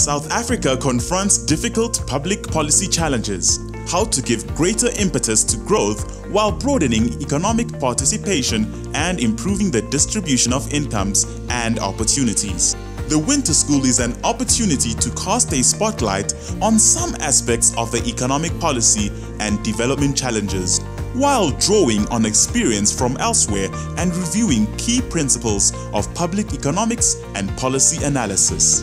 South Africa confronts difficult public policy challenges. How to give greater impetus to growth while broadening economic participation and improving the distribution of incomes and opportunities. The Winter School is an opportunity to cast a spotlight on some aspects of the economic policy and development challenges, while drawing on experience from elsewhere and reviewing key principles of public economics and policy analysis.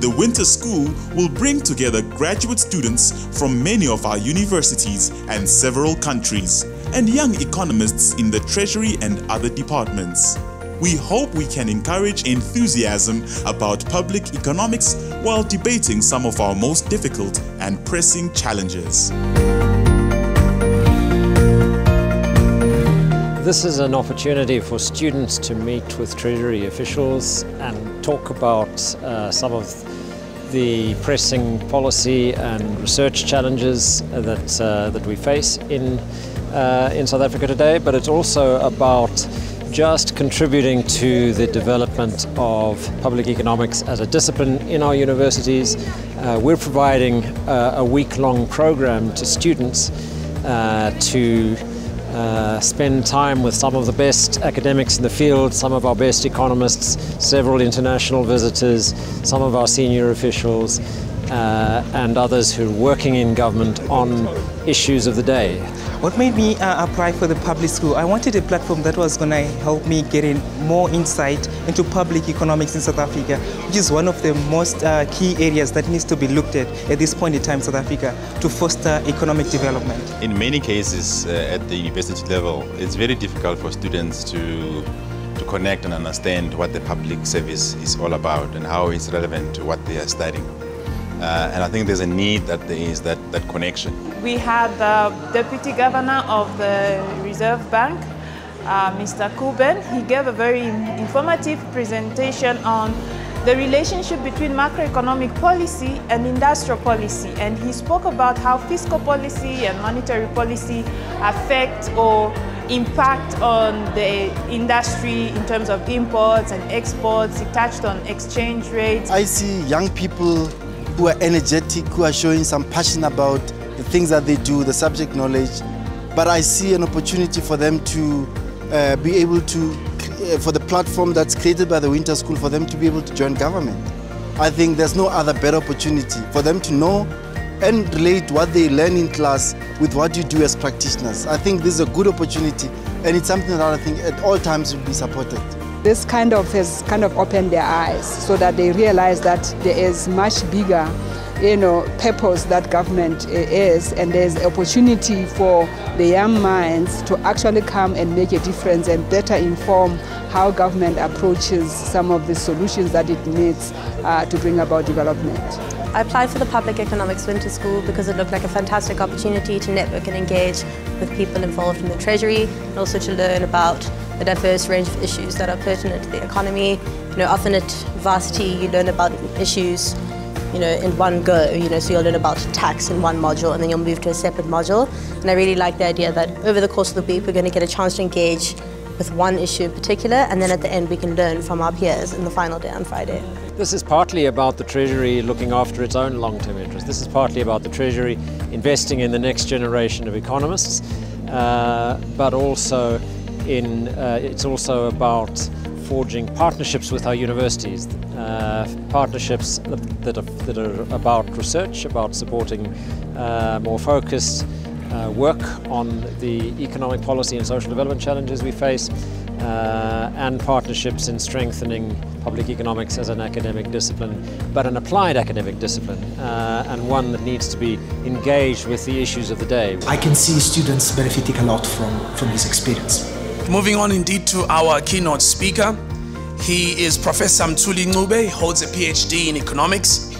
The Winter School will bring together graduate students from many of our universities and several countries, and young economists in the Treasury and other departments. We hope we can encourage enthusiasm about public economics while debating some of our most difficult and pressing challenges. This is an opportunity for students to meet with Treasury officials and talk about some of the pressing policy and research challenges that we face in South Africa today, but it's also about just contributing to the development of public economics as a discipline in our universities. We're providing a week-long program to students to spend time with some of the best academics in the field, some of our best economists, several international visitors, some of our senior officials and others who are working in government on issues of the day. What made me apply for the public school? I wanted a platform that was going to help me get in more insight into public economics in South Africa, which is one of the most key areas that needs to be looked at this point in time in South Africa to foster economic development. In many cases at the university level, it's very difficult for students to connect and understand what the public service is all about and how it's relevant to what they are studying. And I think there's a need that there is that connection. We had the Deputy Governor of the Reserve Bank, Mr. Kuben. He gave a very informative presentation on the relationship between macroeconomic policy and industrial policy. And he spoke about how fiscal policy and monetary policy affect or impact on the industry in terms of imports and exports. He touched on exchange rates. I see young people who are energetic, who are showing some passion about the things that they do, the subject knowledge. But I see an opportunity for them to be able to, for the platform that's created by the Winter School, for them to be able to join government. I think there's no other better opportunity for them to know and relate what they learn in class with what you do as practitioners. I think this is a good opportunity, and it's something that I think at all times will be supported. This has opened their eyes so that they realize that there is much bigger, purpose that government is, and there's opportunity for the young minds to actually come and make a difference and better inform how government approaches some of the solutions that it needs to bring about development. I applied for the Public Economics Winter School because it looked like a fantastic opportunity to network and engage with people involved in the Treasury, and also to learn about a diverse range of issues that are pertinent to the economy. Often at varsity you learn about issues, in one go, so you'll learn about tax in one module and then you'll move to a separate module. And I really like the idea that over the course of the week we're going to get a chance to engage with one issue in particular, and then at the end we can learn from our peers in the final day on Friday. This is partly about the Treasury looking after its own long-term interests. This is partly about the Treasury investing in the next generation of economists, but also it's also about forging partnerships with our universities, partnerships that are about research, about supporting more focused work on the economic policy and social development challenges we face, and partnerships in strengthening public economics as an academic discipline, but an applied academic discipline, and one that needs to be engaged with the issues of the day. I can see students benefiting a lot from this experience. Moving on indeed to our keynote speaker. He is Professor Mthuli Ncube. He holds a PhD in economics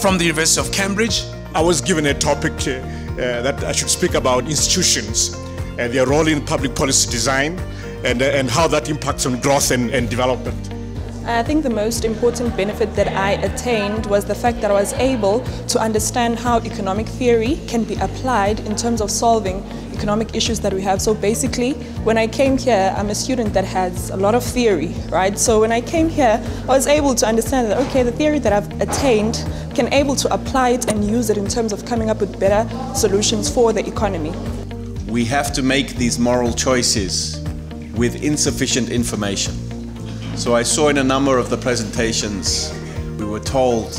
from the University of Cambridge. I was given a topic that I should speak about institutions and their role in public policy design and how that impacts on growth and development. I think the most important benefit that I attained was the fact that I was able to understand how economic theory can be applied in terms of solving economic issues that we have. So basically, when I came here, I'm a student that has a lot of theory, right? So when I came here, I was able to understand that, okay, the theory that I've attained can able to apply it and use it in terms of coming up with better solutions for the economy. We have to make these moral choices with insufficient information. So I saw in a number of the presentations, we were told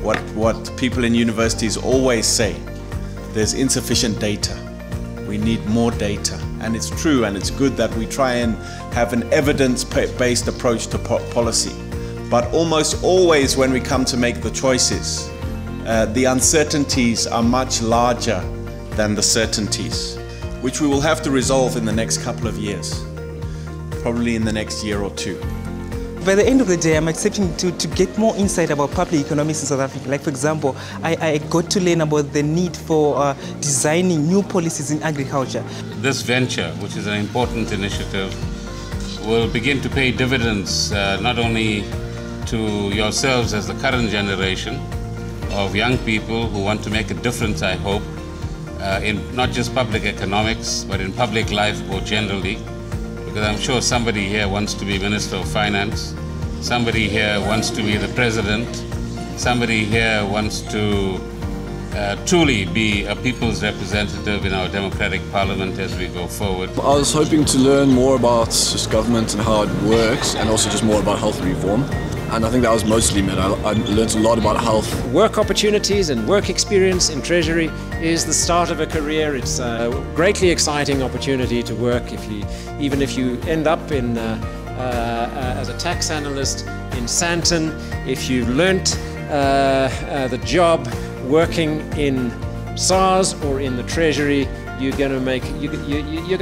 what people in universities always say, there's insufficient data. We need more data, and it's true, and it's good that we try and have an evidence-based approach to policy. But almost always when we come to make the choices, the uncertainties are much larger than the certainties, which we will have to resolve in the next couple of years, probably in the next year or two. By the end of the day, I'm accepting to get more insight about public economics in South Africa. Like, for example, I got to learn about the need for designing new policies in agriculture. This venture, which is an important initiative, will begin to pay dividends not only to yourselves as the current generation of young people who want to make a difference, I hope, in not just public economics, but in public life more generally. Because I'm sure somebody here wants to be Minister of Finance, somebody here wants to be the President, somebody here wants to truly be a people's representative in our democratic parliament as we go forward. I was hoping to learn more about just government and how it works, and also just more about health reform. And I think that was mostly met. I learned a lot about health. Work opportunities and work experience in Treasury is the start of a career. It's a greatly exciting opportunity to work. Even if you end up in as a tax analyst in Sandton, if you've learnt the job working in SARS or in the Treasury, you're going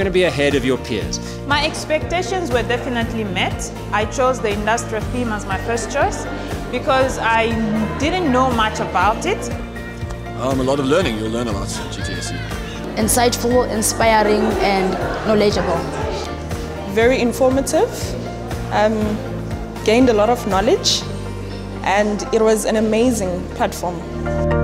to be ahead of your peers. My expectations were definitely met. I chose the industrial theme as my first choice because I didn't know much about it. A lot of learning. You'll learn a lot at GTAC. Insightful, inspiring, and knowledgeable. Very informative. Gained a lot of knowledge, and it was an amazing platform.